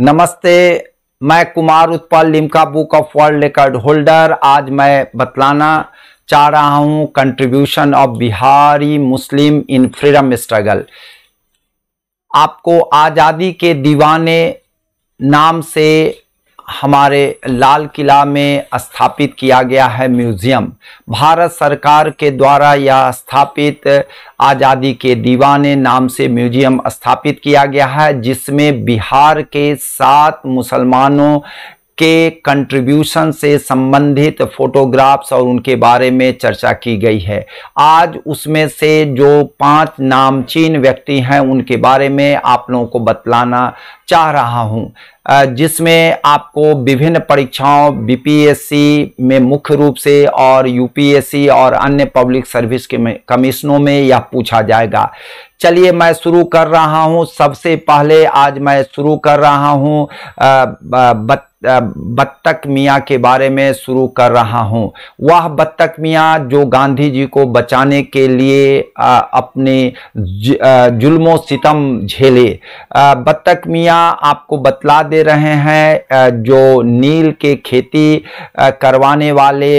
नमस्ते, मैं Kumar Utpal Limca book of world record holder. आज मैं बतलाना चाह रहा हूँ contribution of Bihari Muslim in freedom struggle. आपको आज़ादी के दीवाने नाम से हमारे लाल किला में स्थापित किया गया है म्यूज़ियम। भारत सरकार के द्वारा यह स्थापित आज़ादी के दीवाने नाम से म्यूज़ियम स्थापित किया गया है, जिसमें बिहार के 7 मुसलमानों के कंट्रीब्यूशन से संबंधित फ़ोटोग्राफ्स और उनके बारे में चर्चा की गई है। आज उसमें से जो 5 नामचीन व्यक्ति हैं उनके बारे में आप लोगों को बतलाना चाह रहा हूँ, जिसमें आपको विभिन्न परीक्षाओं बीपीएससी में मुख्य रूप से और यूपीएससी और अन्य पब्लिक सर्विस के कमीशनों में यह पूछा जाएगा। चलिए मैं शुरू कर रहा हूं। सबसे पहले आज मैं शुरू कर रहा हूं बत्तख मियाँ के बारे में शुरू कर रहा हूं। वह बत्तख मियाँ जो गांधी जी को बचाने के लिए अपने जुल्मों सितम झेले। बत्तख मियाँ आपको बतला दे रहे हैं जो नील के खेती करवाने वाले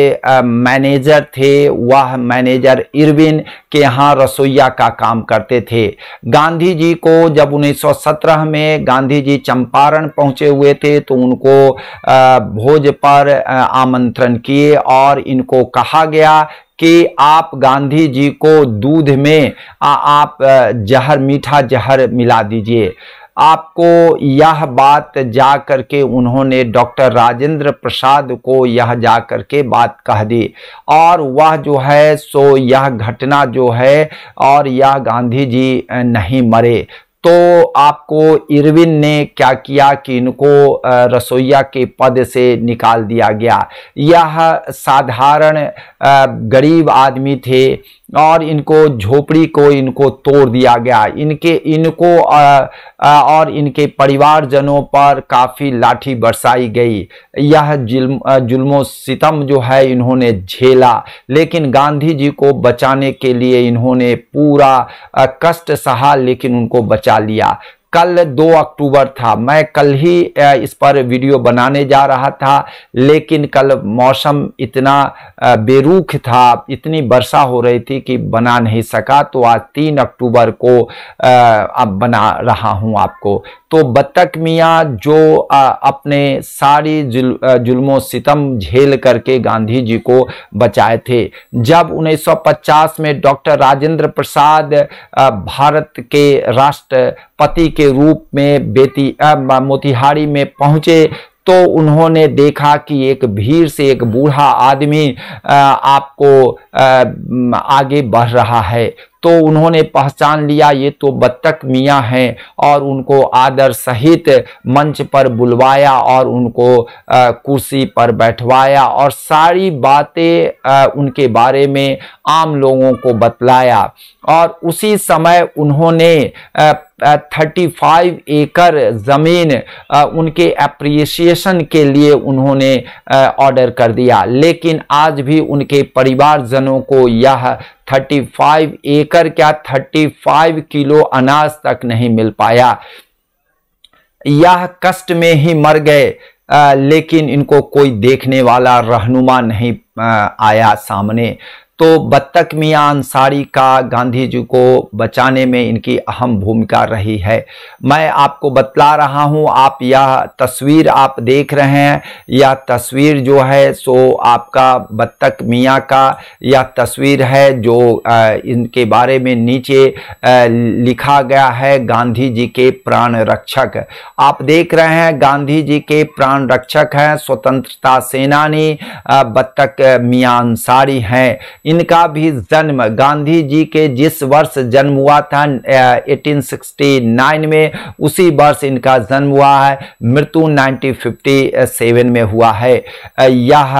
मैनेजर थे। वह मैनेजर इरविन के यहाँ रसोईया का काम करते थे। गांधी जी को जब 1917 में गांधी जी चंपारण पहुँचे हुए थे तो उनको भोज पर आमंत्रण किए और इनको कहा गया कि आप गांधी जी को दूध में आप जहर मीठा जहर मिला दीजिए। आपको यह बात जा करके उन्होंने डॉक्टर राजेंद्र प्रसाद को यह जा करके बात कह दी और वह जो है सो यह घटना जो है और यह गांधी जी नहीं मरे। तो आपको इरविन ने क्या किया कि इनको रसोईया के पद से निकाल दिया गया। यह साधारण गरीब आदमी थे और इनको झोपड़ी को इनको तोड़ दिया गया। इनको और इनके परिवारजनों पर काफ़ी लाठी बरसाई गई। यह जुल्मो सितम जो है इन्होंने झेला, लेकिन गांधी जी को बचाने के लिए इन्होंने पूरा कष्ट सहा, लेकिन उनको बचा लिया। कल 2 अक्टूबर था, मैं कल ही इस पर वीडियो बनाने जा रहा था, लेकिन कल मौसम इतना बेरुख था, इतनी वर्षा हो रही थी कि बना नहीं सका। तो आज 3 अक्टूबर को अब बना रहा हूं आपको। तो बत्तख मियाँ जो अपने सारी जुल्मों सितम झेल करके गांधी जी को बचाए थे। जब 1950 में डॉक्टर राजेंद्र प्रसाद भारत के राष्ट्रपति के रूप में मोतिहारी में पहुंचे तो उन्होंने देखा कि एक भीड़ से एक बूढ़ा आदमी आपको आगे बढ़ रहा है। तो उन्होंने पहचान लिया ये तो बत्तख मियाँ हैं और उनको आदर सहित मंच पर बुलवाया और उनको कुर्सी पर बैठवाया और सारी बातें उनके बारे में आम लोगों को बतलाया। और उसी समय उन्होंने 35 एकड़ ज़मीन उनके एप्रिसिएशन के लिए उन्होंने ऑर्डर कर दिया, लेकिन आज भी उनके परिवारजनों को यह 35 एकड़ क्या 35 किलो अनाज तक नहीं मिल पाया। यह कष्ट में ही मर गए, लेकिन इनको कोई देखने वाला रहनुमा नहीं आया सामने। तो बत्तख मियाँ अंसारी का गांधी जी को बचाने में इनकी अहम भूमिका रही है। मैं आपको बतला रहा हूँ। आप यह तस्वीर आप देख रहे हैं, यह तस्वीर जो है सो आपका बत्तख मियाँ का यह तस्वीर है जो इनके बारे में नीचे लिखा गया है गांधी जी के प्राण रक्षक। आप देख रहे हैं गांधी जी के प्राण रक्षक हैं, स्वतंत्रता सेनानी बत्तख मियाँ अंसारी हैं। इनका भी जन्म गांधी जी के जिस वर्ष जन्म हुआ था 1869 में, उसी वर्ष इनका जन्म हुआ है। मृत्यु 1957 में हुआ है। यह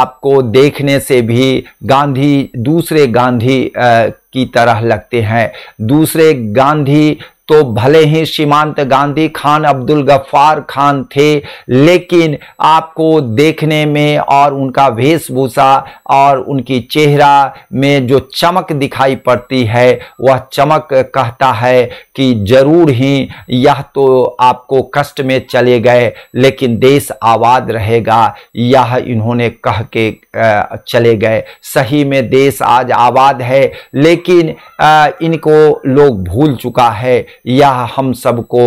आपको देखने से भी गांधी दूसरे गांधी की तरह लगते हैं। दूसरे गांधी तो भले ही सीमांत गांधी खान अब्दुल गफ्फार खान थे, लेकिन आपको देखने में और उनका वेशभूषा और उनकी चेहरा में जो चमक दिखाई पड़ती है वह चमक कहता है कि जरूर ही यह तो आपको कष्ट में चले गए लेकिन देश आबाद रहेगा, यह इन्होंने कह के चले गए। सही में देश आज आबाद है लेकिन इनको लोग भूल चुका है। यह हम सबको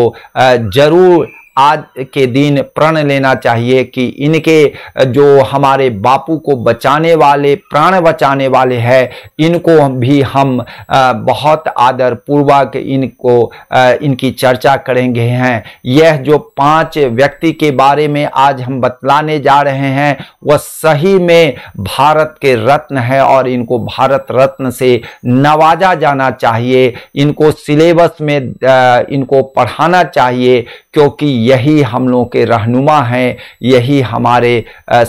जरूर आज के दिन प्रण लेना चाहिए कि इनके जो हमारे बापू को बचाने वाले, प्राण बचाने वाले हैं, इनको भी हम बहुत आदर पूर्वक इनको इनकी चर्चा करेंगे हैं। यह जो 5 व्यक्ति के बारे में आज हम बतलाने जा रहे हैं वह सही में भारत के रत्न है और इनको भारत रत्न से नवाजा जाना चाहिए। इनको सिलेबस में इनको पढ़ाना चाहिए क्योंकि यही हम लोगों के रहनुमा हैं, यही हमारे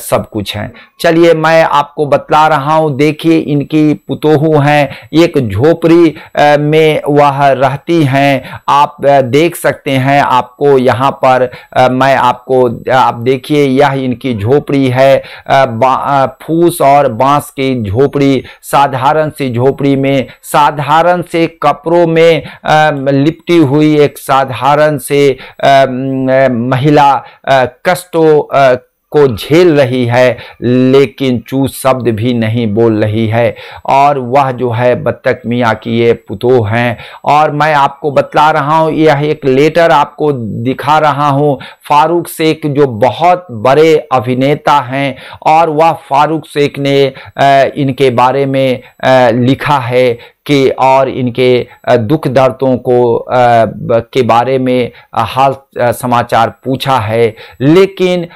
सब कुछ हैं। चलिए मैं आपको बतला रहा हूँ। देखिए इनकी पुतोहू हैं, एक झोपड़ी में वह रहती हैं। आप देख सकते हैं, आपको यहाँ पर मैं आपको आप देखिए यह इनकी झोपड़ी है, फूस और बांस की झोपड़ी, साधारण सी झोपड़ी में साधारण से कपड़ों में लिपटी हुई एक साधारण से महिला कष्टों को झेल रही है लेकिन चू शब्द भी नहीं बोल रही है। और वह जो है बत्तख मियाँ की ये पुतोह हैं। और मैं आपको बतला रहा हूँ, यह एक लेटर आपको दिखा रहा हूँ। फारूक शेख जो बहुत बड़े अभिनेता हैं और वह फारूक शेख ने इनके बारे में लिखा है कि और इनके दुख दर्दों को के बारे में हाल समाचार पूछा है। लेकिन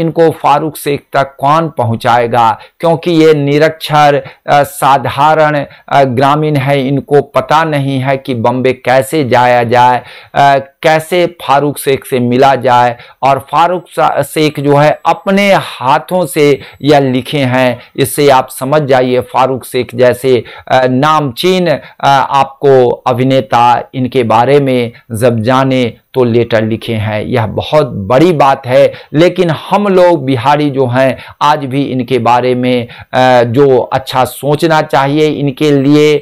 इनको फारूक शेख तक कौन पहुंचाएगा क्योंकि ये निरक्षर साधारण ग्रामीण है। इनको पता नहीं है कि बम्बे कैसे जाया जाए, कैसे फारूक शेख से मिला जाए। और फारूक शेख जो है अपने हाथों से यह लिखे हैं, इससे आप समझ जाइए फारूक शेख जैसे नामचीन आपको अभिनेता इनके बारे में जब जाने तो लेटर लिखे हैं। यह बहुत बड़ी बात है। लेकिन हम लोग बिहारी जो हैं आज भी इनके बारे में जो अच्छा सोचना चाहिए, इनके लिए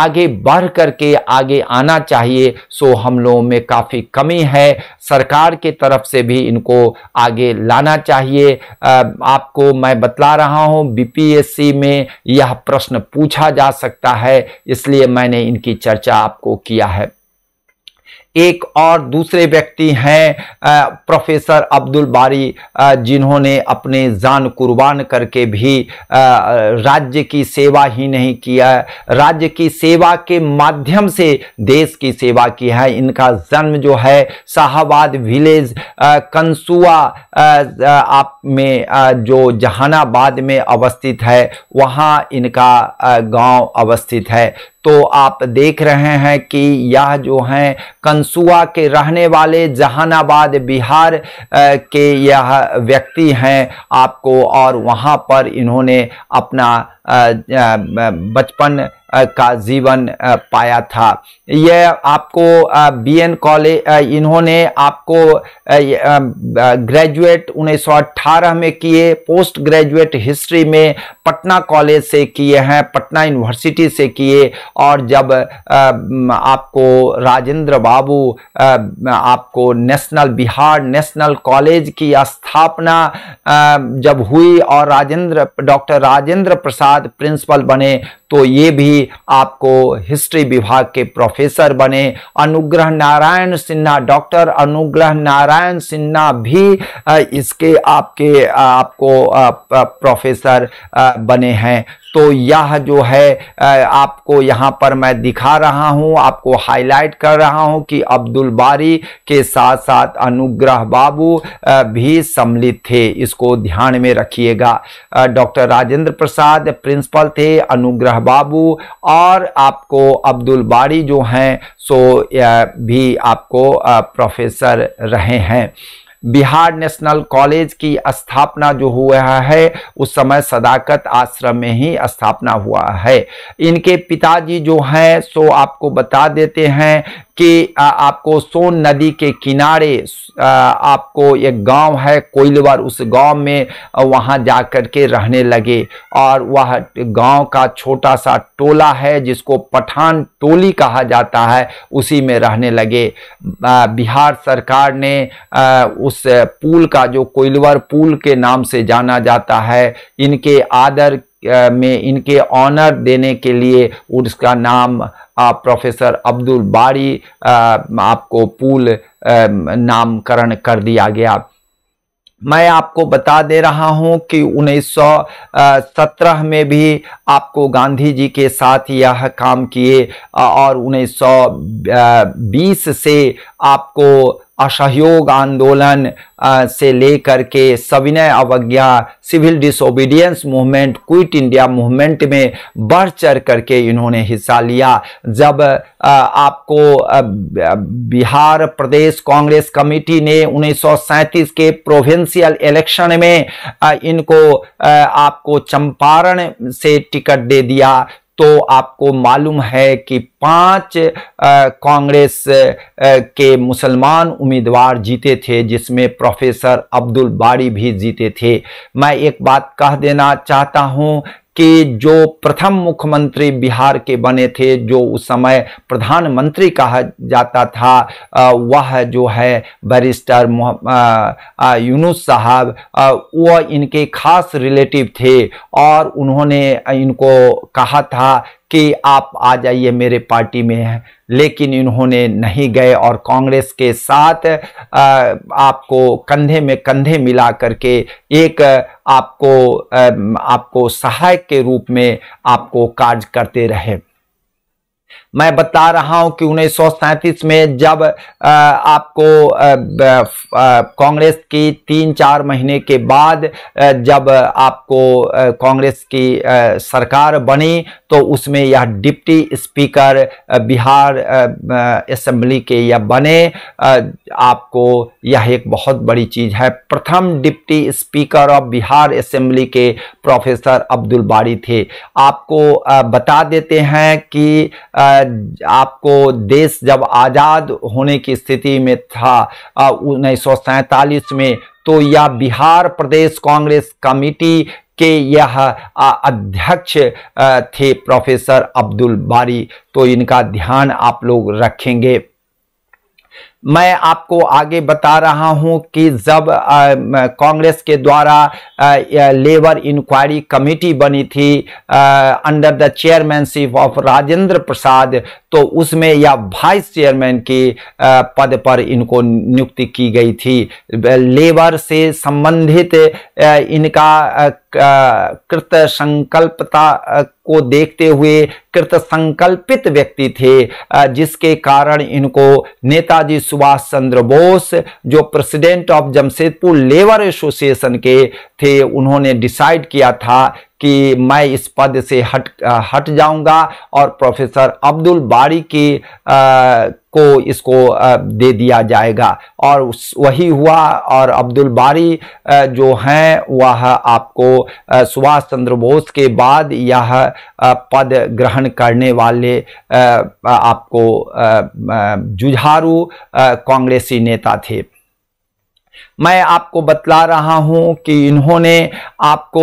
आगे बढ़ करके आगे आना चाहिए। सो हम लोगों में काफ़ी कमी है, सरकार के तरफ से भी इनको आगे लाना चाहिए। आपको मैं बतला रहा हूँ बीपीएससी में यह प्रश्न पूछा जा सकता है, इसलिए मैंने इनकी चर्चा आपको किया है। एक और दूसरे व्यक्ति हैं प्रोफेसर अब्दुल बारी, जिन्होंने अपने जान कुर्बान करके भी राज्य की सेवा ही नहीं किया, राज्य की सेवा के माध्यम से देश की सेवा की है। इनका जन्म जो है शाहाबाद विलेज कंसुआ आप में जो जहानाबाद में अवस्थित है, वहाँ इनका गांव अवस्थित है। तो आप देख रहे हैं कि यह जो हैं कंसुआ के रहने वाले, जहानाबाद बिहार के यह व्यक्ति हैं आपको। और वहाँ पर इन्होंने अपना बचपन का जीवन पाया था। यह आपको बीएन कॉलेज, इन्होंने आपको ग्रेजुएट 1918 में किए, पोस्ट ग्रेजुएट हिस्ट्री में पटना कॉलेज से किए हैं, पटना यूनिवर्सिटी से किए। और जब आपको राजेंद्र बाबू आपको नेशनल बिहार नेशनल कॉलेज की स्थापना जब हुई और डॉक्टर राजेंद्र प्रसाद प्रिंसिपल बने, तो ये भी आपको हिस्ट्री विभाग के प्रोफेसर बने। अनुग्रह नारायण सिन्हा, डॉक्टर अनुग्रह नारायण सिन्हा भी इसके आपके आपको प्रोफेसर बने हैं। तो यह जो है आपको यहाँ पर मैं दिखा रहा हूँ, आपको हाईलाइट कर रहा हूँ कि अब्दुल बारी के साथ साथ अनुग्रह बाबू भी सम्मिलित थे, इसको ध्यान में रखिएगा। डॉक्टर राजेंद्र प्रसाद प्रिंसिपल थे, अनुग्रह बाबू और आपको अब्दुल बारी जो हैं सो भी आपको प्रोफेसर रहे हैं। बिहार नेशनल कॉलेज की स्थापना जो हुआ है उस समय सदाकत आश्रम में ही स्थापना हुआ है। इनके पिताजी जो हैं सो आपको बता देते हैं कि आपको सोन नदी के किनारे आपको एक गांव है कोइलवर, उस गांव में वहां जाकर के रहने लगे और वह गांव का छोटा सा टोला है जिसको पठान टोली कहा जाता है, उसी में रहने लगे। बिहार सरकार ने उस पुल का, जो कोइलवर पुल के नाम से जाना जाता है, इनके आदर में, इनके ऑनर देने के लिए उसका नाम प्रोफेसर अब्दुल बारी आपको पुल नामकरण कर दिया गया। मैं आपको बता दे रहा हूं कि 1917 में भी आपको गांधी जी के साथ यह काम किए और 1920 से आपको असहयोग आंदोलन से लेकर के सविनय अवज्ञा, civil disobedience movement, quit India movement में बढ़ चढ़ करके इन्होंने हिस्सा लिया। जब आपको बिहार प्रदेश कांग्रेस कमेटी ने 1937 के प्रोविंशियल इलेक्शन में इनको आपको चंपारण से टिकट दे दिया, तो आपको मालूम है कि 5 कांग्रेस के मुसलमान उम्मीदवार जीते थे, जिसमें प्रोफेसर अब्दुल बारी भी जीते थे। मैं एक बात कह देना चाहता हूं कि जो प्रथम मुख्यमंत्री बिहार के बने थे, जो उस समय प्रधानमंत्री कहा जाता था, वह जो है बैरिस्टर यूनुस साहब, वह इनके खास रिलेटिव थे और उन्होंने इनको कहा था कि आप आ जाइए मेरे पार्टी में हैं, लेकिन इन्होंने नहीं गए और कांग्रेस के साथ आपको कंधे में कंधे मिला करके एक आपको सहायक के रूप में आपको कार्य करते रहे। मैं बता रहा हूं कि 1937 में जब आपको कांग्रेस की 3-4 महीने के बाद जब आपको कांग्रेस की सरकार बनी, तो उसमें यह डिप्टी स्पीकर बिहार असेंबली के यह बने। आपको यह एक बहुत बड़ी चीज़ है, प्रथम deputy speaker of Bihar assembly के प्रोफेसर अब्दुल बारी थे। आपको बता देते हैं कि आपको देश जब आज़ाद होने की स्थिति में था 1947 में, तो यह बिहार प्रदेश कांग्रेस कमेटी के यह अध्यक्ष थे प्रोफेसर अब्दुल बारी, तो इनका ध्यान आप लोग रखेंगे। मैं आपको आगे बता रहा हूं कि जब कांग्रेस के द्वारा लेबर इंक्वायरी कमेटी बनी थी under the chairmanship of Rajendra Prasad, तो उसमें या वाइस चेयरमैन के पद पर इनको नियुक्ति की गई थी। लेबर से संबंधित इनका कृत संकल्पता को देखते हुए कृत संकल्पित व्यक्ति थे, जिसके कारण इनको नेताजी सुभाष चंद्र बोस, जो president of Jamshedpur labour association के थे, उन्होंने डिसाइड किया था कि मैं इस पद से हट जाऊंगा और प्रोफेसर अब्दुल बारी की को इसको दे दिया जाएगा, और वही हुआ। और अब्दुल बारी जो हैं वह आपको सुभाष चंद्र बोस के बाद यह पद ग्रहण करने वाले आपको जुझारू कांग्रेसी नेता थे। मैं आपको बतला रहा हूं कि इन्होंने आपको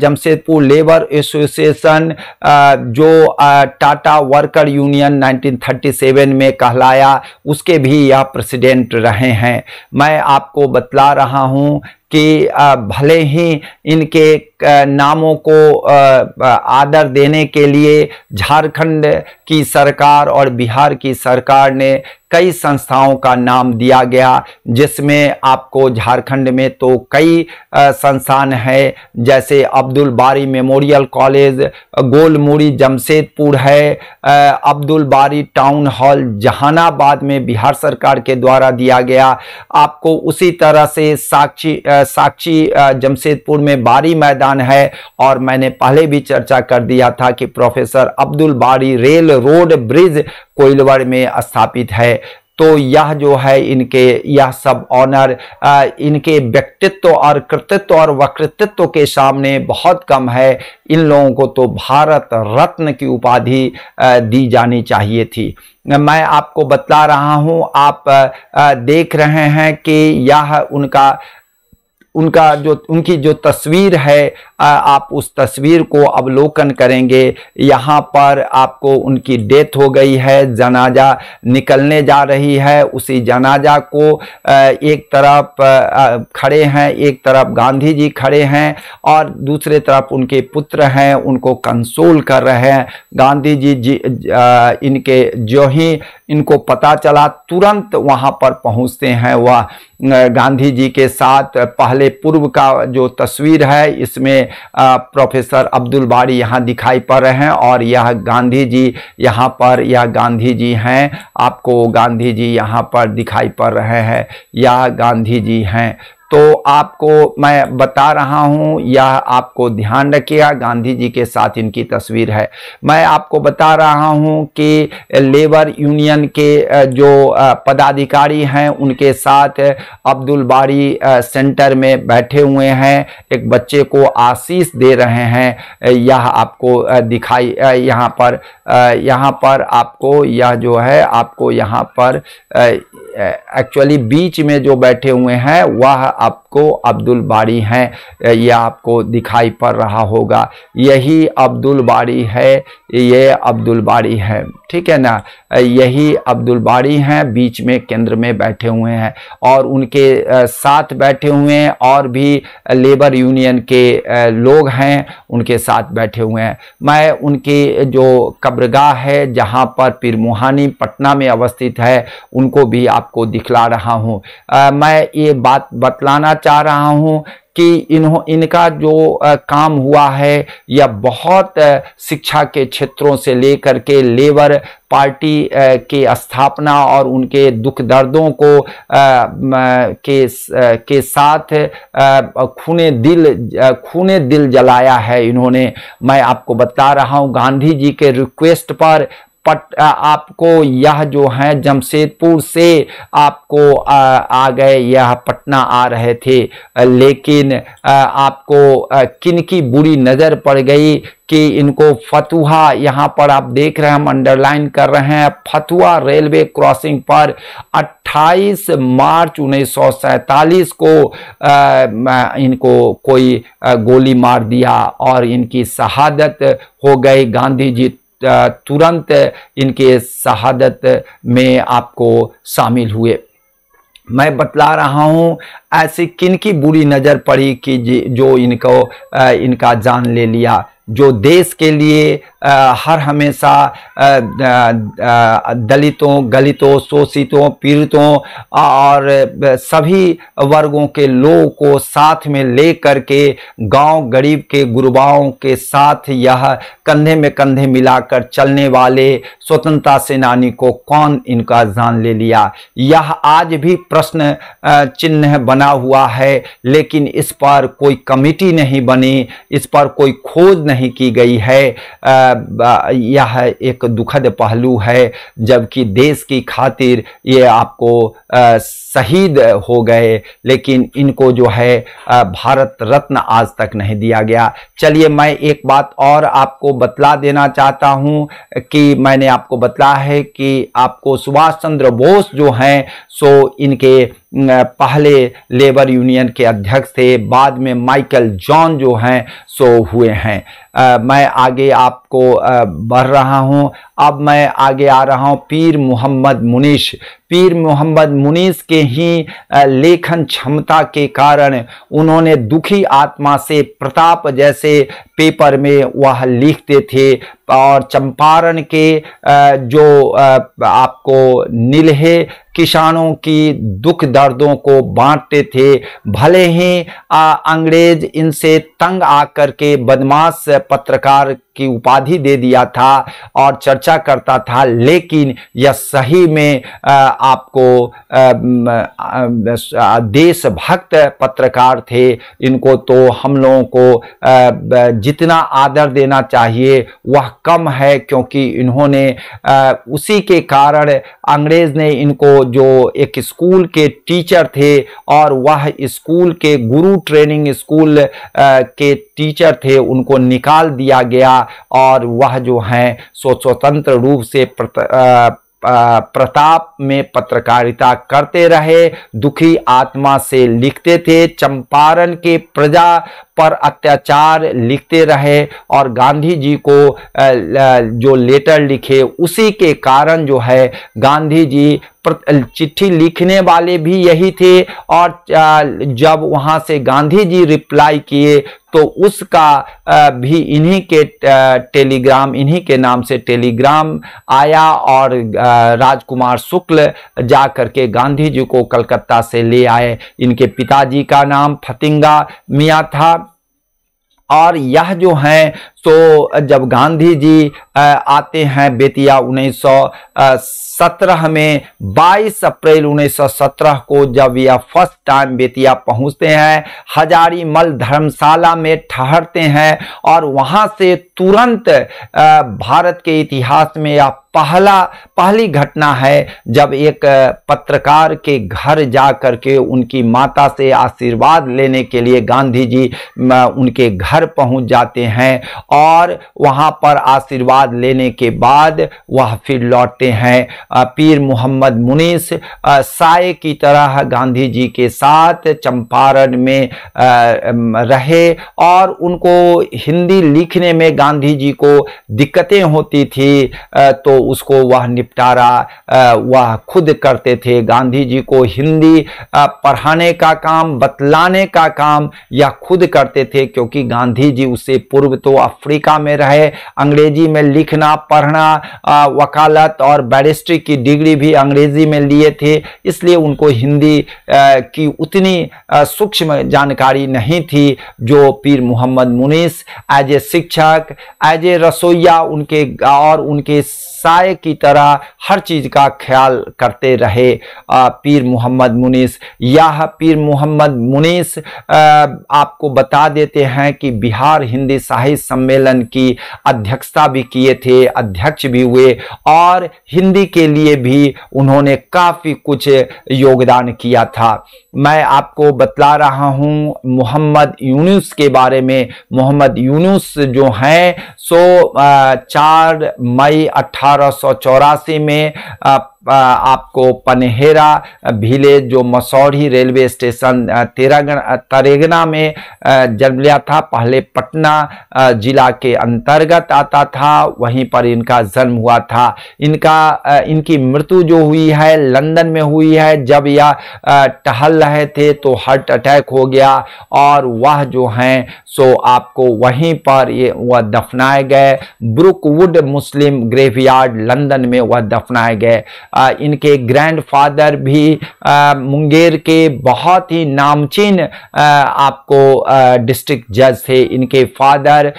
जमशेदपुर लेबर एसोसिएशन, जो टाटा वर्कर यूनियन 1937 में कहलाया, उसके भी यह प्रेसिडेंट रहे हैं। मैं आपको बतला रहा हूं कि भले ही इनके नामों को आदर देने के लिए झारखंड की सरकार और बिहार की सरकार ने कई संस्थाओं का नाम दिया गया, जिसमें आपको झारखंड में तो कई संस्थान हैं, जैसे अब्दुल बारी मेमोरियल कॉलेज, गोलमुड़ी जमशेदपुर है, अब्दुल बारी टाउन हॉल जहानाबाद में बिहार सरकार के द्वारा दिया गया। आपको उसी तरह से साक्षी जमशेदपुर में बारी मैदान है, और मैंने पहले भी चर्चा कर दिया था कि प्रोफेसर अब्दुल बारी रेल रोड ब्रिज कोइलवर में स्थापित है। तो यह जो है इनके यह सब ऑनर इनके व्यक्तित्व और कृतित्व और वक्तित्व के सामने बहुत कम है। इन लोगों को तो भारत रत्न की उपाधि दी जानी चाहिए थी। मैं आपको बतला रहा हूं, आप देख रहे हैं कि यह उनका जो उनकी जो तस्वीर है, आप उस तस्वीर को अवलोकन करेंगे। यहाँ पर आपको उनकी डेथ हो गई है, जनाजा निकलने जा रही है। उसी जनाजा को एक तरफ खड़े हैं, एक तरफ गांधी जी खड़े हैं और दूसरे तरफ उनके पुत्र हैं, उनको कंसोल कर रहे हैं। गांधी जी इनके जो ही इनको पता चला तुरंत वहाँ पर पहुँचते हैं। वह गांधी जी के साथ पहले पूर्व का जो तस्वीर है इसमें प्रोफेसर अब्दुल बारी यहाँ दिखाई पड़ रहे हैं और यह गांधी जी यहाँ पर, यह गांधी जी हैं, आपको गांधी जी यहाँ पर दिखाई पड़ रहे हैं, यह गांधी जी हैं। तो आपको मैं बता रहा हूँ, यह आपको ध्यान रखिएगा, गांधी जी के साथ इनकी तस्वीर है। मैं आपको बता रहा हूँ कि लेबर यूनियन के जो पदाधिकारी हैं उनके साथ अब्दुल बारी सेंटर में बैठे हुए हैं, एक बच्चे को आशीष दे रहे हैं। यह आपको दिखाई यहाँ पर आपको यह जो है, आपको यहाँ पर एक्चुअली बीच में जो बैठे हुए हैं वह आपको अब्दुल बारी हैं, यह आपको दिखाई पड़ रहा होगा। यही अब्दुल बारी है, ये अब्दुल बारी है, ठीक है ना, यही अब्दुल बारी हैं, बीच में केंद्र में बैठे हुए हैं। और उनके साथ बैठे हुए हैं और भी लेबर यूनियन के लोग हैं, उनके साथ बैठे हुए हैं। मैं उनकी जो कब्रगाह है जहाँ पर पीर मुहानी पटना में अवस्थित है उनको भी आपको दिखला रहा हूँ। मैं ये बात बतलाना चाह रहा हूँ कि इनका जो काम हुआ है यह बहुत शिक्षा के क्षेत्रों से लेकर के लेबर पार्टी के स्थापना और उनके दुख दर्दों को के साथ खूने दिल जलाया है इन्होंने। मैं आपको बता रहा हूँ, गांधी जी के रिक्वेस्ट पर आपको यह जो है जमशेदपुर से आपको आ गए, यह पटना आ रहे थे, लेकिन आपको किनकी बुरी नज़र पड़ गई कि इनको फतुहा, यहाँ पर आप देख रहे हैं, हम अंडरलाइन कर रहे हैं, फतुहा रेलवे क्रॉसिंग पर 28 मार्च 1947 को इनको कोई गोली मार दिया और इनकी शहादत हो गई। गांधी जी तुरंत इनके शहादत में आपको शामिल हुए। मैं बतला रहा हूँ ऐसी किनकी बुरी नज़र पड़ी कि जो इनका जान ले लिया, जो देश के लिए हर हमेशा दलितों, गलितों, शोषितों, पीड़ितों और सभी वर्गों के लोगों को साथ में ले करके गांव गरीब के गुरबाओं के साथ यह कंधे में कंधे मिलाकर चलने वाले स्वतंत्रता सेनानी को कौन इनका जान ले लिया, यह आज भी प्रश्न चिन्ह बना हुआ है। लेकिन इस पर कोई कमेटी नहीं बनी, इस पर कोई खोज नहीं की गई है। यह एक दुखद पहलू है, जबकि देश की खातिर ये आपको शहीद हो गए, लेकिन इनको जो है भारत रत्न आज तक नहीं दिया गया। चलिए, मैं एक बात और आपको बतला देना चाहता हूँ कि मैंने आपको बतला है कि आपको सुभाष चंद्र बोस जो हैं सो इनके पहले लेबर यूनियन के अध्यक्ष थे, बाद में माइकल जॉन जो हैं सो हुए हैं। मैं आगे आपको बढ़ रहा हूँ, अब मैं आगे आ रहा हूँ पीर मुहम्मद मुनीस। पीर मुहम्मद मुनीस के ही लेखन क्षमता के कारण उन्होंने दुखी आत्मा से प्रताप जैसे पेपर में वह लिखते थे और चंपारण के जो आपको नीलहे किसानों की दुख दर्दों को बांटते थे। भले ही अंग्रेज इनसे तंग आकर के बदमाश पत्रकार की उपाधि दे दिया था और चर्चा करता था, लेकिन यह सही में आपको देशभक्त पत्रकार थे। इनको तो हम लोगों को जितना आदर देना चाहिए वह कम है, क्योंकि इन्होंने उसी के कारण अंग्रेज ने इनको, जो एक स्कूल के टीचर थे और वह स्कूल के गुरु ट्रेनिंग स्कूल के टीचर थे, उनको निकाल दिया गया और वह जो हैं स्वतंत्र रूप से प्रताप में पत्रकारिता करते रहे, दुखी आत्मा से लिखते थे, चंपारण के प्रजा पर अत्याचार लिखते रहे और गांधी जी को जो लेटर लिखे उसी के कारण जो है गांधी जी चिट्ठी लिखने वाले भी यही थे। और जब वहाँ से गांधी जी रिप्लाई किए तो उसका भी इन्हीं के टेलीग्राम, इन्हीं के नाम से टेलीग्राम आया और राजकुमार शुक्ल जा करके गांधी जी को कलकत्ता से ले आए। इनके पिताजी का नाम फतिंगा मियाँ था और यह जो हैं तो जब गांधी जी आते हैं बेतिया 1917 में 22 अप्रैल 1917 को जब यह फर्स्ट टाइम बेतिया पहुंचते हैं, हजारीमल धर्मशाला में ठहरते हैं और वहां से तुरंत भारत के इतिहास में यह पहली घटना है जब एक पत्रकार के घर जा करके उनकी माता से आशीर्वाद लेने के लिए गांधी जी उनके घर पहुंच जाते हैं और वहां पर आशीर्वाद लेने के बाद वह फिर लौटते हैं। पीर मुहम्मद मुनीस साए की तरह गांधी जी के साथ चंपारण में रहे और उनको हिंदी लिखने में गांधी जी को दिक्कतें होती थी तो उसको वह निपटारा वह खुद करते थे। गांधी जी को हिंदी पढ़ाने का काम, बतलाने का काम यह खुद करते थे, क्योंकि गांधी जी उससे पूर्व तो अफ्रीका में रहे। अंग्रेजी में लिखना, पढ़ना, वकालत और बैरिस्टर की डिग्री भी अंग्रेजी में लिए थे, इसलिए उनको हिंदी की उतनी सूक्ष्म जानकारी नहीं थी जो पीर मुहम्मद मुनीस एज ए शिक्षक, एज ए रसोइया उनके और उनके साय की तरह हर चीज़ का ख्याल करते रहे। पीर मुहम्मद मुनीस, यह पीर मुहम्मद मुनीस आपको बता देते हैं कि बिहार हिंदी साहित्य सम्मेलन की अध्यक्षता भी किए थे, अध्यक्ष भी हुए और हिंदी के लिए भी उन्होंने काफ़ी कुछ योगदान किया था। मैं आपको बतला रहा हूँ मोहम्मद यूनुस के बारे में। मोहम्मद यूनुस जो हैं सो 4 मई 1884 में आपको पनहेरा विलेज जो मसौढ़ी रेलवे स्टेशन तरेगना में जन्म लिया था। पहले पटना जिला के अंतर्गत आता था, वहीं पर इनका जन्म हुआ था। इनकी मृत्यु जो हुई है लंदन में हुई है, जब यह टहल रहे थे तो हार्ट अटैक हो गया और वह जो हैं सो आपको वहीं पर ये वह दफनाए गए। ब्रुकवुड मुस्लिम ग्रेवयार्ड लंदन में वह दफनाए गए। इनके ग्रैंडफादर भी मुंगेर के बहुत ही नामचीन आपको डिस्ट्रिक्ट जज थे। इनके फादर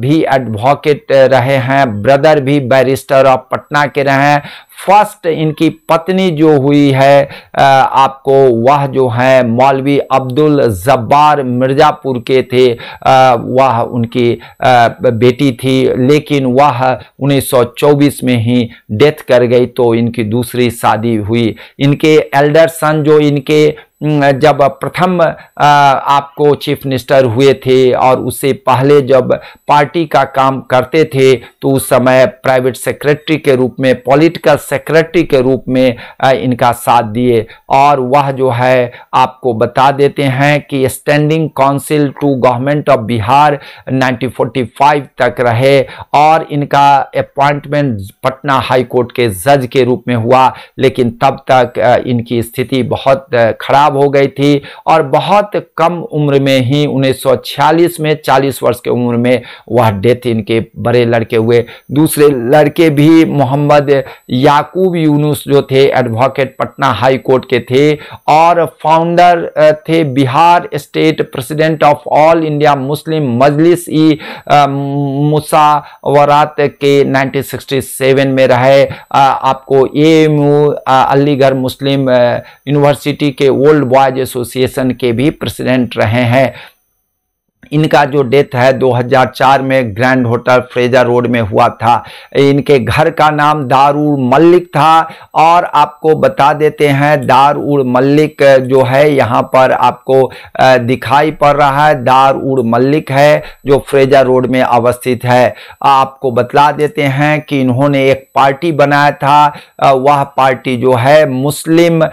भी एडवोकेट रहे हैं, ब्रदर भी बैरिस्टर ऑफ पटना के रहे हैं। फर्स्ट इनकी पत्नी जो हुई है आपको वह जो है मौलवी अब्दुल जब्बार मिर्ज़ापुर के थे, वह उनकी बेटी थी, लेकिन वह 1924 में ही डेथ कर गई। तो इनकी दूसरी शादी हुई। इनके एल्डर सन जो इनके जब प्रथम आपको चीफ मिनिस्टर हुए थे और उससे पहले जब पार्टी का काम करते थे तो उस समय प्राइवेट सेक्रेटरी के रूप में, पॉलिटिकल सेक्रेटरी के रूप में इनका साथ दिए। और वह जो है आपको बता देते हैं कि standing council to government of Bihar 1945 तक रहे और इनका अपॉइंटमेंट पटना हाई कोर्ट के जज के रूप में हुआ, लेकिन तब तक इनकी स्थिति बहुत खराब खराब हो गई थी और बहुत कम उम्र में ही 1946 में 40 वर्ष के उम्र में वह डेथ इनके बड़े लड़के हुए। दूसरे लड़के भी मोहम्मद याकूब यूनुस जो थे एडवोकेट पटना हाई कोर्ट के थे और फाउंडर थे Bihar state president of all India Muslim Majlis e Mushawarat के 1967 में रहे। आपको एएमयू अलीगढ़ मुस्लिम यूनिवर्सिटी के ओल्ड बॉयज एसोसिएशन के भी प्रेसिडेंट रहे हैं। इनका जो डेथ है 2004 में ग्रैंड होटल फ्रेजर रोड में हुआ था। इनके घर का नाम दारुल मल्लिक था और आपको बता देते हैं दारुल मल्लिक जो है यहाँ पर आपको दिखाई पड़ रहा है, दारुल मल्लिक है जो फ्रेजर रोड में अवस्थित है। आपको बतला देते हैं कि इन्होंने एक पार्टी बनाया था, वह पार्टी जो है मुस्लिम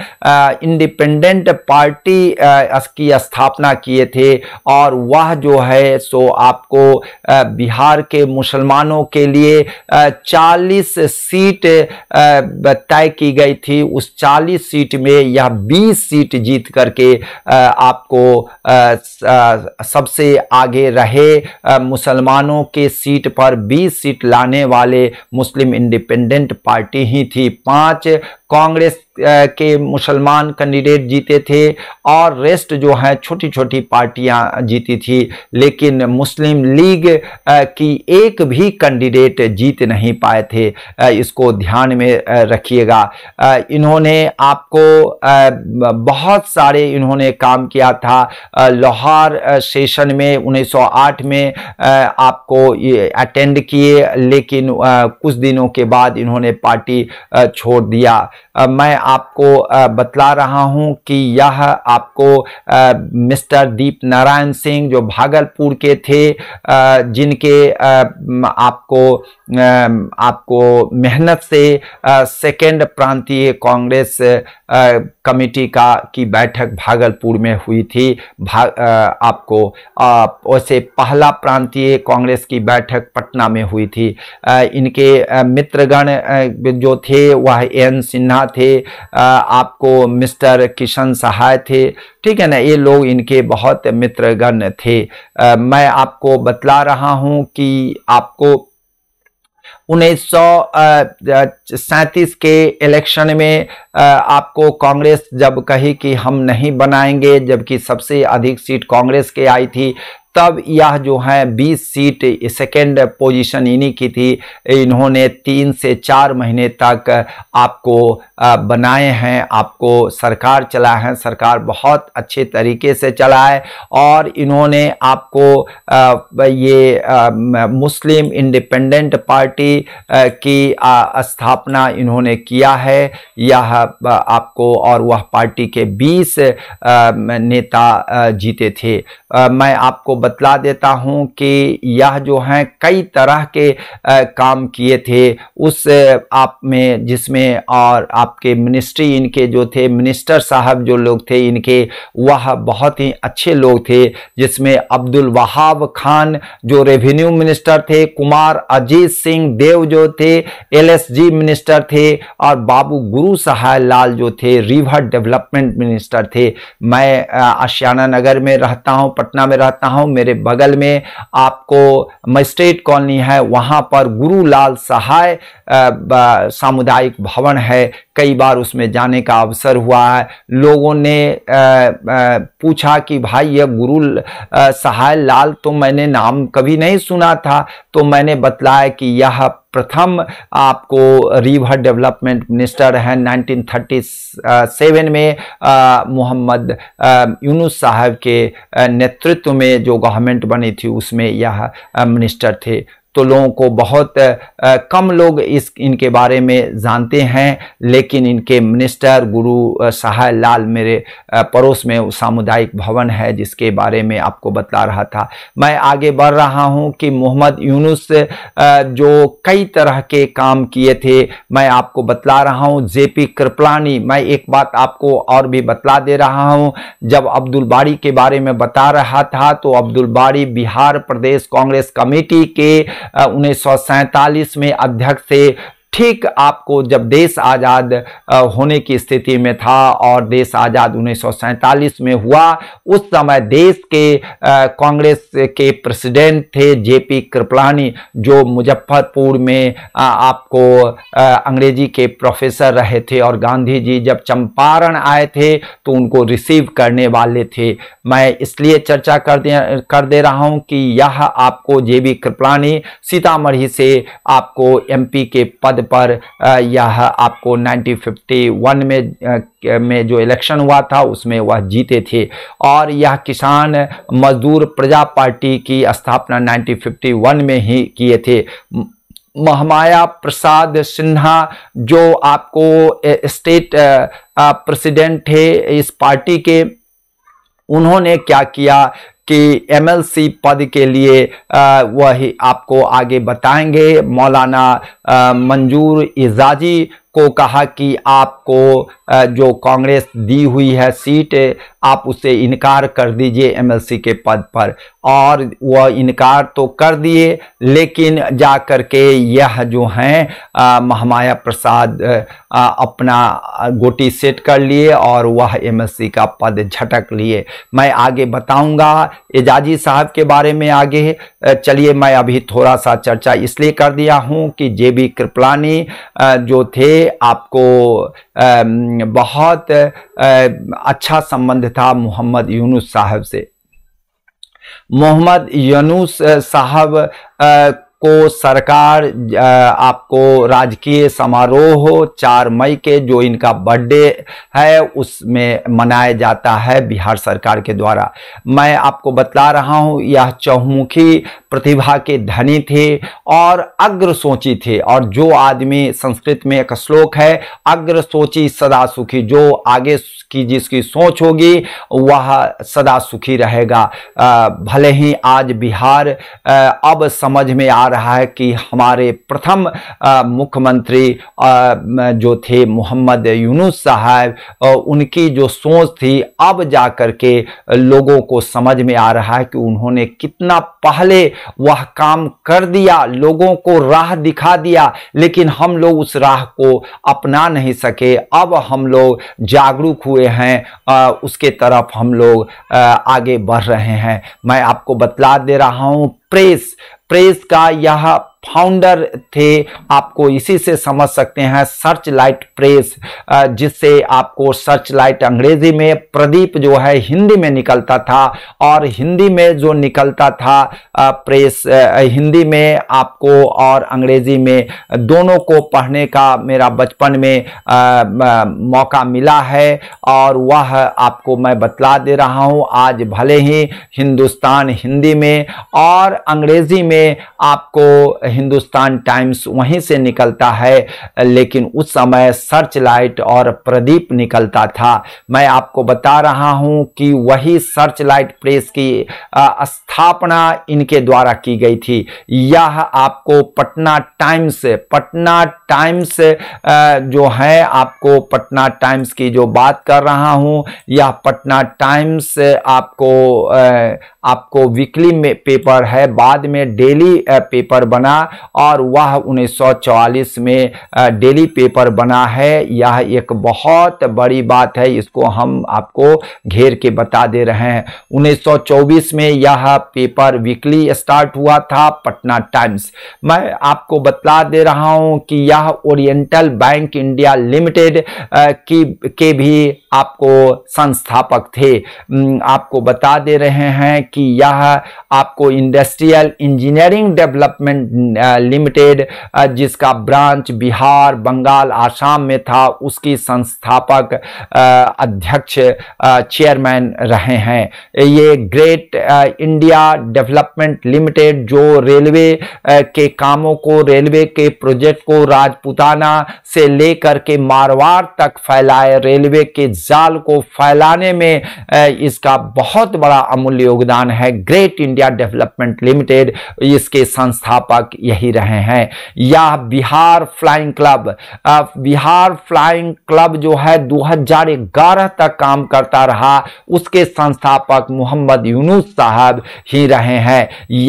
इंडिपेंडेंट पार्टी की स्थापना किए थे और वह जो है सो आपको बिहार के मुसलमानों के लिए 40 सीट तय की गई थी। उस 40 सीट में यह 20 सीट जीत करके आपको सबसे आगे रहे। मुसलमानों के सीट पर 20 सीट लाने वाले मुस्लिम इंडिपेंडेंट पार्टी ही थी। 5 कांग्रेस के मुसलमान कैंडिडेट जीते थे और रेस्ट जो है छोटी छोटी पार्टियां जीती थी, लेकिन मुस्लिम लीग की एक भी कैंडिडेट जीत नहीं पाए थे। इसको ध्यान में रखिएगा। इन्होंने आपको बहुत सारे इन्होंने काम किया था। लाहौर सेशन में 1908 में आपको अटेंड किए, लेकिन कुछ दिनों के बाद इन्होंने पार्टी छोड़ दिया। मैं आपको बतला रहा हूं कि यह आपको मिस्टर दीप नारायण सिंह जो भागलपुर के थे, जिनके आपको मेहनत से सेकेंड प्रांतीय कांग्रेस कमेटी की बैठक भागलपुर में हुई थी। आपको वैसे पहला प्रांतीय कांग्रेस की बैठक पटना में हुई थी। इनके मित्रगण जो थे वह एन सिन्हा थे, आपको मिस्टर किशन सहाय थे, ठीक है ना। ये लोग इनके बहुत मित्रगण थे। मैं आपको बतला रहा हूँ कि आपको 1937 के इलेक्शन में आपको कांग्रेस जब कही कि हम नहीं बनाएंगे, जबकि सबसे अधिक सीट कांग्रेस के आई थी, तब यह जो है 20 सीट सेकेंड पोजीशन इन्हीं की थी। इन्होंने 3 से 4 महीने तक आपको बनाए हैं, आपको सरकार चला है, सरकार बहुत अच्छे तरीके से चलाए और इन्होंने आपको ये मुस्लिम इंडिपेंडेंट पार्टी की स्थापना इन्होंने किया है। यह आपको और वह पार्टी के 20 नेता जीते थे। मैं आपको बतला देता हूं कि यह जो है कई तरह के काम किए थे उस आप में, जिसमें और आपके मिनिस्ट्री इनके जो थे मिनिस्टर साहब जो लोग थे इनके, वह बहुत ही अच्छे लोग थे, जिसमें अब्दुल वहाब खान जो रेवेन्यू मिनिस्टर थे, कुमार अजीत सिंह देव जो थे एलएसजी मिनिस्टर थे और बाबू गुरु सहाय लाल जो थे रिवर डेवलपमेंट मिनिस्टर थे। मैं आशियाना नगर में रहता हूँ, पटना में रहता हूँ। मेरे बगल में आपको मजिस्ट्रेट कॉलोनी है, वहां पर गुरुलाल सहाय सामुदायिक भवन है। कई बार उसमें जाने का अवसर हुआ है। लोगों ने पूछा कि भाई यह गुरु सहाय लाल तो मैंने नाम कभी नहीं सुना था, तो मैंने बतलाया कि यह प्रथम आपको रिवर डेवलपमेंट मिनिस्टर हैं। 1937 में मोहम्मद यूनुस साहब के नेतृत्व में जो गवर्नमेंट बनी थी उसमें यह मिनिस्टर थे। तो लोगों को बहुत कम लोग इनके बारे में जानते हैं, लेकिन इनके मिनिस्टर गुरु सहाय लाल मेरे पड़ोस में सामुदायिक भवन है जिसके बारे में आपको बतला रहा था। मैं आगे बढ़ रहा हूं कि मोहम्मद यूनुस जो कई तरह के काम किए थे मैं आपको बतला रहा हूं। जेपी कृपलानी, मैं एक बात आपको और भी बतला दे रहा हूं। जब अब्दुल बारी के बारे में बता रहा था तो अब्दुल बारी बिहार प्रदेश कांग्रेस कमेटी के 1947 में अध्यक्ष थे। ठीक आपको जब देश आज़ाद होने की स्थिति में था और देश आज़ाद 1947 में हुआ, उस समय देश के कांग्रेस के प्रेसिडेंट थे जेपी कृपलानी, जो मुजफ्फरपुर में आपको अंग्रेजी के प्रोफेसर रहे थे, और गांधी जी जब चंपारण आए थे तो उनको रिसीव करने वाले थे। मैं इसलिए चर्चा कर दे रहा हूं कि यह आपको जेपी कृपलानी सीतामढ़ी से आपको एमपी के पद पर, यह आपको 1951 में जो इलेक्शन हुआ था उसमें वह जीते थे। और यह किसान मजदूर प्रजा पार्टी की स्थापना 1951 में ही किए थे। महामाया प्रसाद सिन्हा जो आपको स्टेट प्रेसिडेंट थे इस पार्टी के, उन्होंने क्या किया कि एमएलसी पद के लिए वही आपको आगे बताएंगे। मौलाना मंजूर इजाजी को कहा कि आपको जो कांग्रेस दी हुई है सीट, आप उसे इनकार कर दीजिए एमएलसी के पद पर, और वह इनकार तो कर दिए, लेकिन जा कर के यह जो हैं महामाया प्रसाद अपना गोटी सेट कर लिए और वह एमएलसी का पद झटक लिए। मैं आगे बताऊंगा एजाजी साहब के बारे में आगे। चलिए, मैं अभी थोड़ा सा चर्चा इसलिए कर दिया हूँ कि जेबी कृपलानी जो थे आपको बहुत अच्छा संबंध था मोहम्मद यूनुस साहब से। मोहम्मद यूनुस साहब को सरकार आपको राजकीय समारोह 4 मई के, जो इनका बर्थडे है, उसमें मनाया जाता है बिहार सरकार के द्वारा। मैं आपको बतला रहा हूँ, यह चहुमुखी प्रतिभा के धनी थे और अग्रसोची थे। और जो आदमी, संस्कृत में एक श्लोक है, अग्रसोची सदा सुखी, जो आगे की जिसकी सोच होगी वह सदा सुखी रहेगा। भले ही आज बिहार अब समझ में आ रहा है कि हमारे प्रथम मुख्यमंत्री जो थे मोहम्मद यूनुस साहब, उनकी जो सोच थी, अब जा कर के लोगों को समझ में आ रहा है कि उन्होंने कितना पहले वह काम कर दिया, लोगों को राह दिखा दिया, लेकिन हम लोग उस राह को अपना नहीं सके। अब हम लोग जागरूक हुए हैं, उसके तरफ हम लोग आगे बढ़ रहे हैं। मैं आपको बतला दे रहा हूँ, प्रेस का यह फाउंडर थे, आपको इसी से समझ सकते हैं, सर्च लाइट प्रेस, जिससे आपको सर्च लाइट अंग्रेजी में, प्रदीप जो है हिंदी में निकलता था, और हिंदी में जो निकलता था प्रेस, हिंदी में आपको और अंग्रेजी में दोनों को पढ़ने का मेरा बचपन में मौका मिला है। और वह आपको मैं बतला दे रहा हूँ, आज भले ही हिंदुस्तान हिंदी में और अंग्रेजी में आपको हिंदुस्तान टाइम्स वहीं से निकलता है, लेकिन उस समय सर्चलाइट और प्रदीप निकलता था। मैं आपको बता रहा हूं कि वही सर्चलाइट प्रेस की स्थापना इनके द्वारा की गई थी। यह आपको पटना टाइम्स जो है, आपको पटना टाइम्स की जो बात कर रहा हूं, यह पटना टाइम्स आपको वीकली में पेपर है, बाद में डेली पेपर बना, और वह 1944 में डेली पेपर बना है। यह एक बहुत बड़ी बात है, इसको हम आपको घेर के बता दे रहे हैं। 1924 में यह पेपर वीकली स्टार्ट हुआ था, पटना टाइम्स। मैं आपको बतला दे रहा हूं कि यह ओरिएंटल बैंक इंडिया लिमिटेड के भी आपको संस्थापक थे। आपको बता दे रहे हैं कि यह आपको इंडस्ट्रियल इंजीनियरिंग डेवलपमेंट लिमिटेड, जिसका ब्रांच बिहार, बंगाल, आसाम में था, उसकी संस्थापक अध्यक्ष चेयरमैन रहे हैं। ये ग्रेट इंडिया डेवलपमेंट लिमिटेड जो रेलवे के कामों को, रेलवे के प्रोजेक्ट को राजपूताना से लेकर के मारवाड़ तक फैलाए, रेलवे के जाल को फैलाने में इसका बहुत बड़ा अमूल्य योगदान संस्थान है ग्रेट इंडिया डेवलपमेंट लिमिटेड, इसके संस्थापक यही रहे हैं। यह Bihar flying club, Bihar flying club जो है 2011 तक काम करता रहा, उसके संस्थापक मोहम्मद यूनुस साहब ही रहे हैं।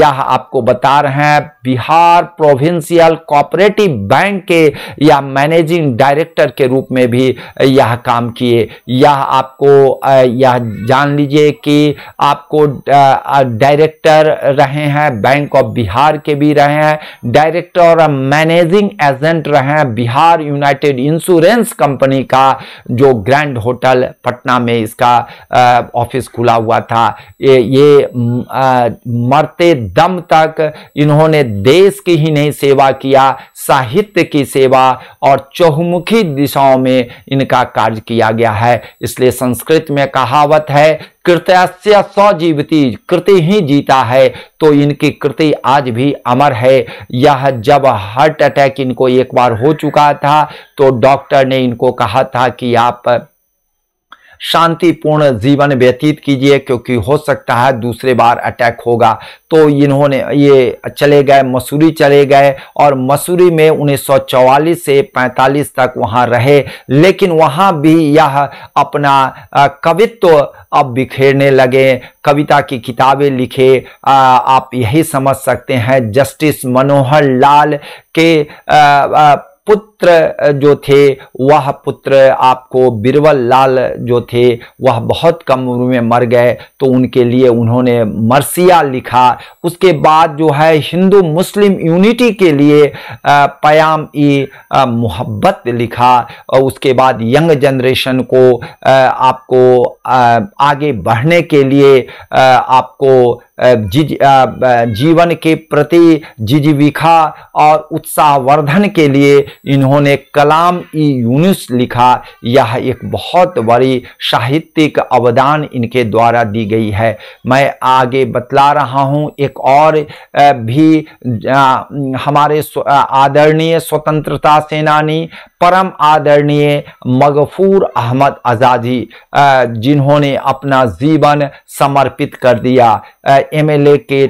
यह आपको बता रहे हैं बिहार प्रोविंशियल कोऑपरेटिव बैंक के या मैनेजिंग डायरेक्टर के रूप में भी यह काम किए। यह आपको यह जान लीजिए कि आपको डायरेक्टर रहे हैं, बैंक ऑफ बिहार के भी रहे हैं, डायरेक्टर और मैनेजिंग एजेंट रहे हैं बिहार यूनाइटेड इंश्योरेंस कंपनी का, जो ग्रैंड होटल पटना में इसका ऑफिस खुला हुआ था। ये मरते दम तक इन्होंने देश की ही नहीं सेवा किया, साहित्य की सेवा और चहुमुखी दिशाओं में इनका कार्य किया गया है। इसलिए संस्कृत में कहावत है कृतस्य सजीवति, कृति ही जीता है, तो इनकी कृति आज भी अमर है। यह जब हार्ट अटैक इनको एक बार हो चुका था तो डॉक्टर ने इनको कहा था कि आप शांतिपूर्ण जीवन व्यतीत कीजिए क्योंकि हो सकता है दूसरे बार अटैक होगा। तो इन्होंने ये चले गए, मसूरी चले गए और मसूरी में 1944 से 45 तक वहाँ रहे, लेकिन वहाँ भी यह अपना कवित्व अब बिखेरने लगे, कविता की किताबें लिखे। आप यही समझ सकते हैं जस्टिस मनोहर लाल के पुत्र जो थे, वह पुत्र आपको बिरबल लाल जो थे वह बहुत कम उम्र में मर गए, तो उनके लिए उन्होंने मरसिया लिखा। उसके बाद जो है हिंदू मुस्लिम यूनिटी के लिए पयाम ई मोहब्बत लिखा। उसके बाद यंग जनरेशन को आपको आगे बढ़ने के लिए आपको जीवन के प्रति जिजीविका और उत्साहवर्धन के लिए इन्होंने कलाम ई यूनुस लिखा। यह एक बहुत बड़ी साहित्यिक अवदान इनके द्वारा दी गई है। मैं आगे बतला रहा हूँ एक और भी हमारे आदरणीय स्वतंत्रता सेनानी परम आदरणीय मगफूर अहमद आज़ादी, जिन्होंने अपना जीवन समर्पित कर दिया। एमएलए के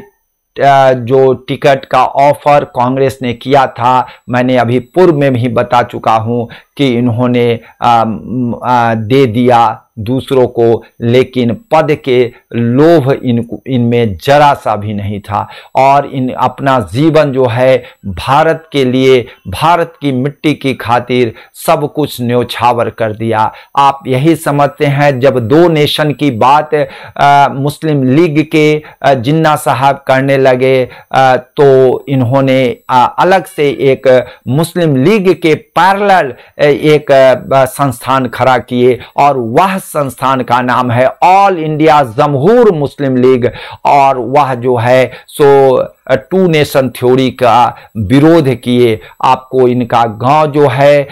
जो टिकट का ऑफर कांग्रेस ने किया था, मैंने अभी पूर्व में भी बता चुका हूं कि इन्होंने दे दिया दूसरों को, लेकिन पद के लोभ इनमें जरा सा भी नहीं था और इन अपना जीवन जो है भारत के लिए, भारत की मिट्टी की खातिर सब कुछ न्योछावर कर दिया। आप यही समझते हैं जब दो नेशन की बात मुस्लिम लीग के जिन्ना साहब करने लगे तो इन्होंने अलग से एक मुस्लिम लीग के पैरेलल एक संस्थान खड़ा किए और वह संस्थान का नाम है ऑल इंडिया जमहूर मुस्लिम लीग, और वह जो है सो टू नेशन थ्योरी का विरोध किए। आपको इनका गांव जो है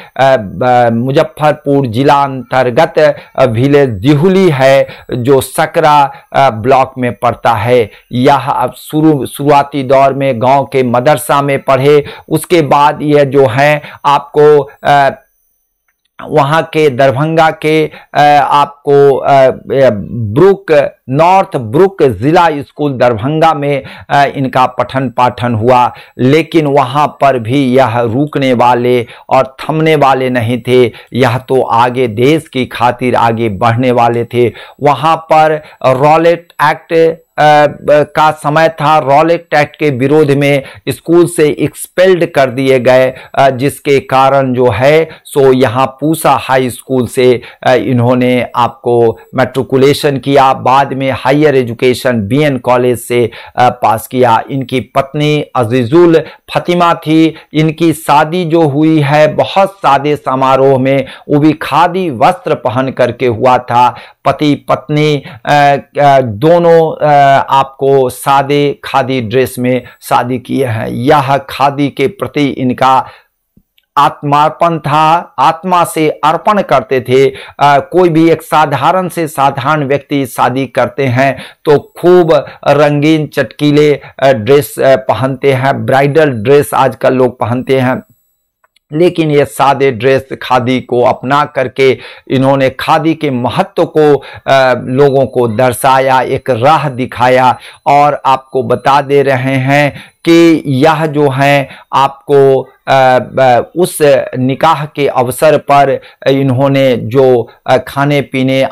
मुजफ्फरपुर जिला अंतर्गत विलेज दिहुली है, जो सकरा ब्लॉक में पड़ता है। यह अब शुरुआती दौर में गांव के मदरसा में पढ़े, उसके बाद यह जो है आपको वहाँ के दरभंगा के आपको ब्रुक नॉर्थ ब्रुक जिला स्कूल दरभंगा में इनका पठन पाठन हुआ, लेकिन वहाँ पर भी यह रुकने वाले और थमने वाले नहीं थे। यह तो आगे देश की खातिर आगे बढ़ने वाले थे। वहाँ पर रॉलेट एक्ट का समय था, रॉलेट एक्ट के विरोध में स्कूल से एक्सपेल्ड कर दिए गए, जिसके कारण जो है सो यहाँ पूसा हाई स्कूल से इन्होंने आपको मैट्रिकुलेशन किया, बाद में हायर एजुकेशन बीएन कॉलेज से पास किया। इनकी पत्नी अजीजुल फतिमा थी, इनकी शादी जो हुई है बहुत सादे समारोह में, वो भी खादी वस्त्र पहन करके हुआ था। पति पत्नी दोनों आपको सादे खादी ड्रेस में शादी किए हैं। यह खादी के प्रति इनका आत्मार्पण था, आत्मा से अर्पण करते थे। कोई भी एक साधारण से साधारण व्यक्ति शादी करते हैं तो खूब रंगीन चटकीले ड्रेस पहनते हैं, ब्राइडल ड्रेस आजकल लोग पहनते हैं। लेकिन ये सादे ड्रेस खादी को अपना करके इन्होंने खादी के महत्व को लोगों को दर्शाया, एक राह दिखाया। और आपको बता दे रहे हैं कि यह जो है आपको उस निकाह के अवसर पर इन्होंने जो खाने पीने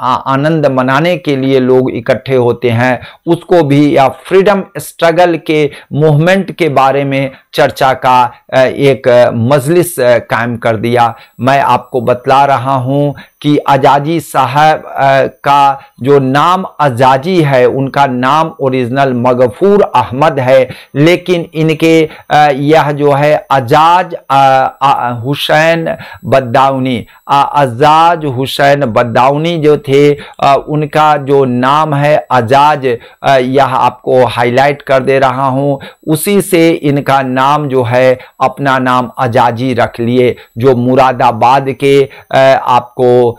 आनंद मनाने के लिए लोग इकट्ठे होते हैं उसको भी, या फ्रीडम स्ट्रगल के मूवमेंट के बारे में चर्चा का एक मजलिस कायम कर दिया। मैं आपको बतला रहा हूँ कि आज़ादी साहब का जो नाम आज़ादी है, उनका नाम ओरिजिनल मगफूर अहमद है, लेकिन इनके यह जो है आजाज हुसैन बद्दाउनी, आजाज हुसैन बद्दाउनी जो थे उनका जो नाम है आजाज, यह आपको हाईलाइट कर दे रहा हूँ, उसी से इनका नाम जो है अपना नाम आजाजी रख लिए। जो मुरादाबाद के आपको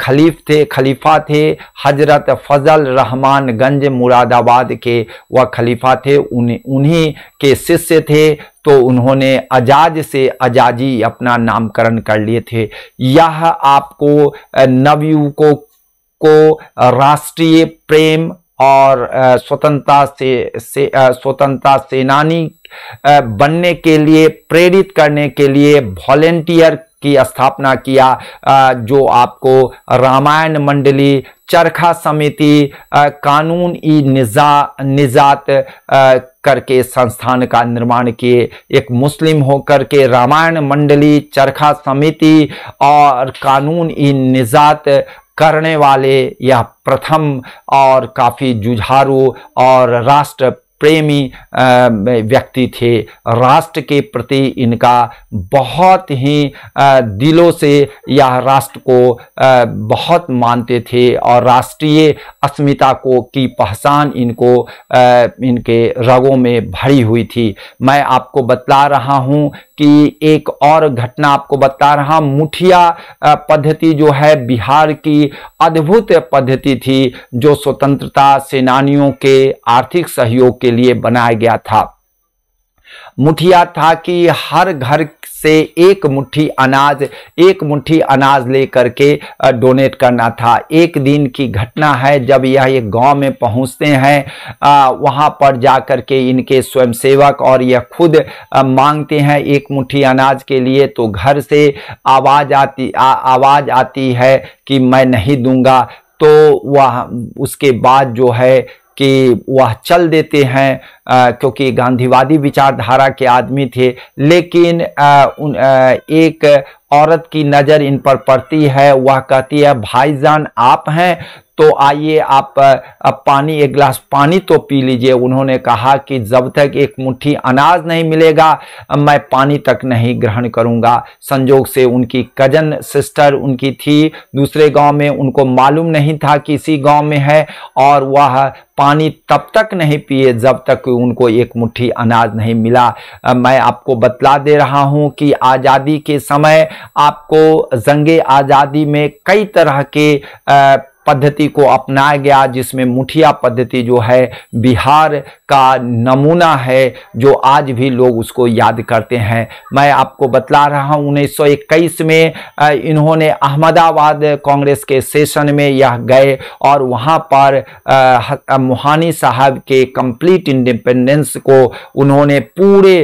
खलीफा थे हजरत फजल रहमानगंज मुरादाबाद के वह खलीफा थे, उन्हीं के शिष्य थे, तो उन्होंने आजाद से आजादी अपना नामकरण कर लिए थे। यह आपको नवयुवकों को राष्ट्रीय प्रेम और स्वतंत्रता सेनानी बनने के लिए प्रेरित करने के लिए वॉलेंटियर की स्थापना किया, जो आपको रामायण मंडली, चरखा समिति, कानून ई निजात करके संस्थान का निर्माण किए। एक मुस्लिम होकर के रामायण मंडली, चरखा समिति और कानून ई निजात करने वाले यह प्रथम और काफ़ी जुझारू और राष्ट्र प्रेमी व्यक्ति थे। राष्ट्र के प्रति इनका बहुत ही दिलों से, यह राष्ट्र को बहुत मानते थे और राष्ट्रीय अस्मिता को की पहचान इनको इनके रगों में भरी हुई थी। मैं आपको बतला रहा हूं कि एक और घटना आपको बता रहा, मुठिया पद्धति जो है बिहार की अद्भुत पद्धति थी जो स्वतंत्रता सेनानियों के आर्थिक सहयोग के लिए बनाया गया था। मुठिया था कि हर घर से एक मुट्ठी अनाज ले करके डोनेट करना था। एक दिन की घटना है जब यह एक गांव में पहुंचते हैं, वहां पर जाकर के इनके स्वयंसेवक और यह खुद मांगते हैं एक मुट्ठी अनाज के लिए, तो घर से आवाज़ आती है कि मैं नहीं दूंगा। तो वह उसके बाद जो है कि वह चल देते हैं, क्योंकि गांधीवादी विचारधारा के आदमी थे। लेकिन एक औरत की नज़र इन पर पड़ती है, वह कहती है भाईजान आप हैं तो आइए आप पानी, एक गिलास पानी तो पी लीजिए। उन्होंने कहा कि जब तक एक मुट्ठी अनाज नहीं मिलेगा मैं पानी तक नहीं ग्रहण करूंगा। संजोग से उनकी कजन सिस्टर उनकी थी दूसरे गांव में, उनको मालूम नहीं था कि इसी गांव में है, और वह पानी तब तक नहीं पिए जब तक उनको एक मुट्ठी अनाज नहीं मिला। मैं आपको बतला दे रहा हूं कि आज़ादी के समय आपको जंगे आज़ादी में कई तरह के पद्धति को अपनाया गया, जिसमें मुठिया पद्धति जो है बिहार का नमूना है जो आज भी लोग उसको याद करते हैं। मैं आपको बतला रहा हूँ 1921 में इन्होंने अहमदाबाद कांग्रेस के सेशन में यह गए और वहाँ पर मोहानी साहब के कंप्लीट इंडिपेंडेंस को उन्होंने पूरे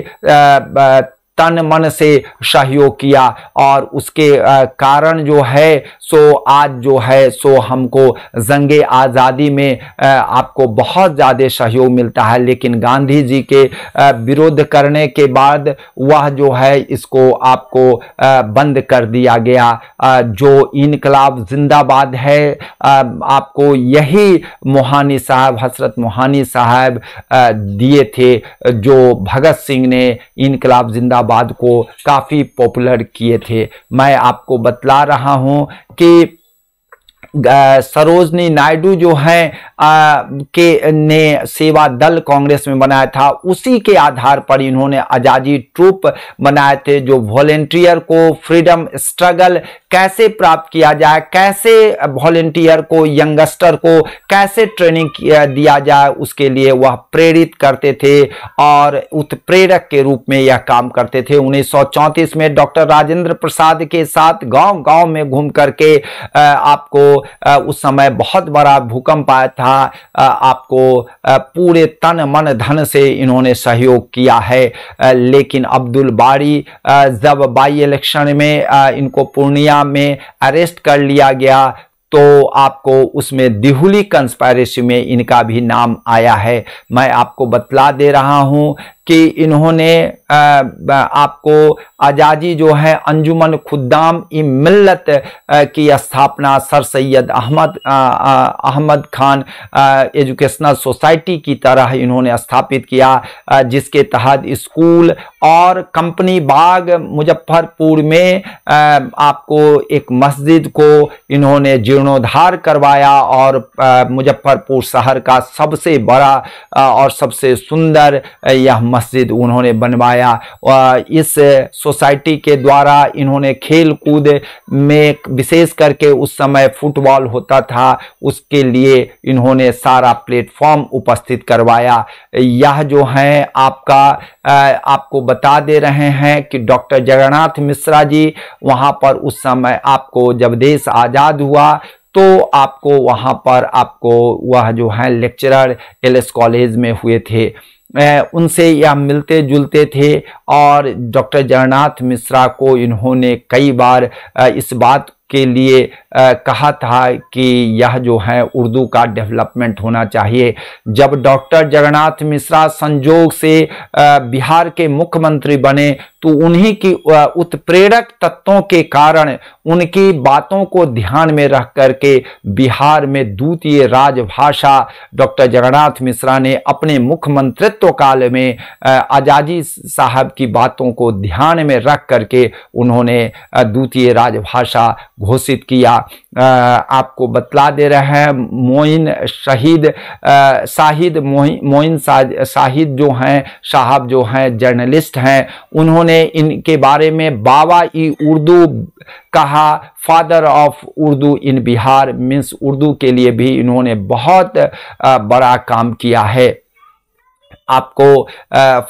तन मन से सहयोग किया, और उसके कारण जो है सो आज जो है सो हमको जंगे आज़ादी में आपको बहुत ज़्यादा सहयोग मिलता है। लेकिन गांधी जी के विरोध करने के बाद वह जो है इसको आपको बंद कर दिया गया। जो इनकलाब जिंदाबाद है, आपको यही मोहानी साहब, हसरत मोहनी साहब दिए थे जो भगत सिंह ने इनकलाब जिंदाबाद बाद को काफ़ी पॉपुलर किए थे। मैं आपको बतला रहा हूं कि सरोजनी नायडू जो हैं ने सेवा दल कांग्रेस में बनाया था, उसी के आधार पर इन्होंने आज़ादी ट्रूप बनाए थे जो वॉलेंटियर को फ्रीडम स्ट्रगल कैसे प्राप्त किया जाए, कैसे वॉलेंटियर को यंगस्टर को कैसे ट्रेनिंग दिया जाए उसके लिए वह प्रेरित करते थे और उत्प्रेरक के रूप में यह काम करते थे। 1934 में डॉक्टर राजेंद्र प्रसाद के साथ गांव गांव में घूम करके आपको उस समय बहुत बड़ा भूकंप आया था, आपको पूरे तन मन धन से इन्होंने सहयोग किया है। लेकिन अब्दुल बारी जब बाई इलेक्शन में इनको पूर्णिया में अरेस्ट कर लिया गया तो आपको उसमें दिहुली कंस्पायरेसी में इनका भी नाम आया है। मैं आपको बतला दे रहा हूं कि इन्होंने आपको आज़ादी जो है अंजुमन खुद्दाम ई मिल्लत की स्थापना sir Syed Ahmad Khan educational society की तरह इन्होंने स्थापित किया, जिसके तहत स्कूल और कंपनी बाग मुजफ्फरपुर में आपको एक मस्जिद को इन्होंने जीर्णोद्धार करवाया और मुजफ्फरपुर शहर का सबसे बड़ा और सबसे सुंदर यह मस्जिद उन्होंने बनवाया। इस सोसाइटी के द्वारा इन्होंने खेल कूद में विशेष करके उस समय फुटबॉल होता था उसके लिए इन्होंने सारा प्लेटफॉर्म उपस्थित करवाया। यह जो है आपका आपको बता दे रहे हैं कि डॉक्टर जगन्नाथ मिश्रा जी वहाँ पर उस समय आपको जब देश आज़ाद हुआ तो आपको वहाँ पर आपको वह जो है लेक्चरर एलएस कॉलेज में हुए थे, उनसे यह मिलते जुलते थे और डॉक्टर जगन्नाथ मिश्रा को इन्होंने कई बार इस बात के लिए कहा था कि यह जो है उर्दू का डेवलपमेंट होना चाहिए। जब डॉक्टर जगन्नाथ मिश्रा संजोग से बिहार के मुख्यमंत्री बने तो उन्हीं की उत्प्रेरक तत्वों के कारण उनकी बातों को ध्यान में रख करके बिहार में द्वितीय राजभाषा डॉक्टर जगन्नाथ मिश्रा ने अपने मुख्यमंत्रित्व काल में आज़ादी साहब की बातों को ध्यान में रख करके उन्होंने द्वितीय राजभाषा घोषित किया। आपको बतला दे रहे हैं मोइन शाहिद जो हैं साहब जो हैं जर्नलिस्ट हैं, उन्होंने इनके बारे में बाबा ई उर्दू कहा, father of Urdu in Bihar means Urdu के लिए भी इन्होंने बहुत बड़ा काम किया है। आपको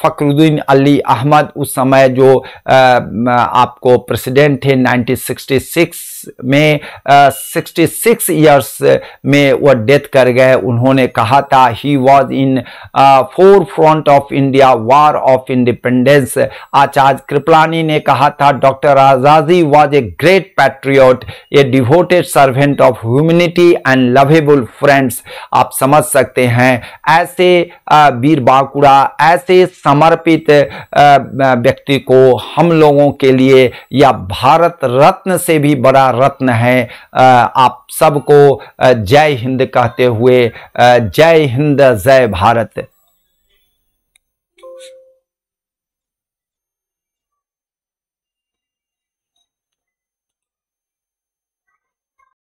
फखरुद्दीन अली अहमद उस समय जो आपको प्रेसिडेंट थे 1966 में 66 इयर्स में वो डेथ कर गए, उन्होंने कहा था he was in forefront of India war of independence. Acharya Kripalani ने कहा था डॉक्टर आज़ादी was a great patriot, a devoted servant of humanity and lovable friends. आप समझ सकते हैं ऐसे वीर बांकुड़ा ऐसे समर्पित व्यक्ति को हम लोगों के लिए या भारत रत्न से भी बड़ा रत्न है। आप सबको जय हिंद कहते हुए जय हिंद जय भारत।